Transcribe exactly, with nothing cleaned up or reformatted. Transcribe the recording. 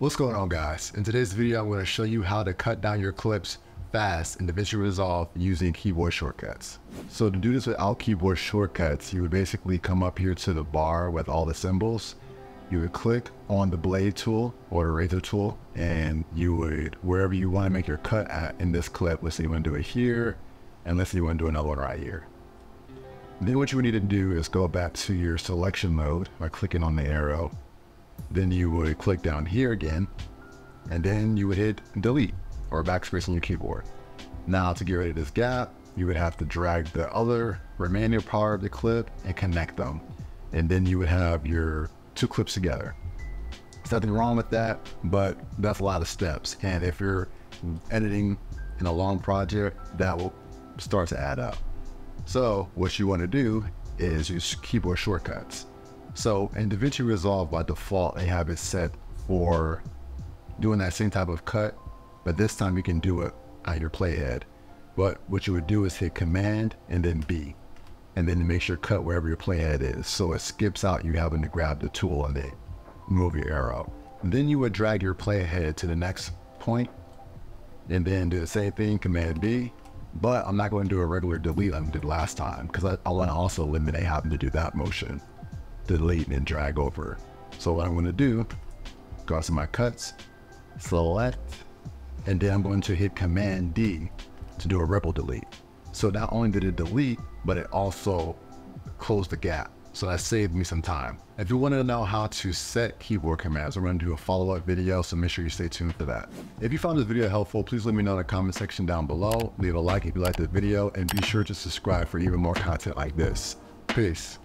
What's going on, guys? In today's video, I'm going to show you how to cut down your clips fast in DaVinci Resolve using keyboard shortcuts. So to do this without keyboard shortcuts, you would basically come up here to the bar with all the symbols. You would click on the blade tool or the razor tool, and you would, wherever you want to make your cut at in this clip, let's say you want to do it here, and let's say you want to do another one right here. Then what you would need to do is go back to your selection mode by clicking on the arrow. Then you would click down here again, and then you would hit delete or backspace on your keyboard. Now to get rid of this gap, you would have to drag the other remaining part of the clip and connect them. And then you would have your two clips together. There's nothing wrong with that, but that's a lot of steps. And if you're editing in a long project, that will start to add up. So what you want to do is use keyboard shortcuts. So in DaVinci Resolve, by default, they have it set for doing that same type of cut, but this time you can do it at your playhead. But what you would do is hit Command and then B, and then it makes your cut wherever your playhead is. So it skips out you having to grab the tool and then move your arrow. And then you would drag your playhead to the next point, and then do the same thing, Command B. But I'm not going to do a regular delete like I did last time, because I, I want to also eliminate having to do that motion. Delete and drag over. So what I'm going to do, go to my cuts, select, and then I'm going to hit Command D to do a ripple delete. So not only did it delete, but it also closed the gap. So that saved me some time. If you want to know how to set keyboard commands, I'm going to do a follow-up video, so make sure you stay tuned for that. If you found this video helpful, please let me know in the comment section down below. Leave a like if you liked the video, and be sure to subscribe for even more content like this. Peace.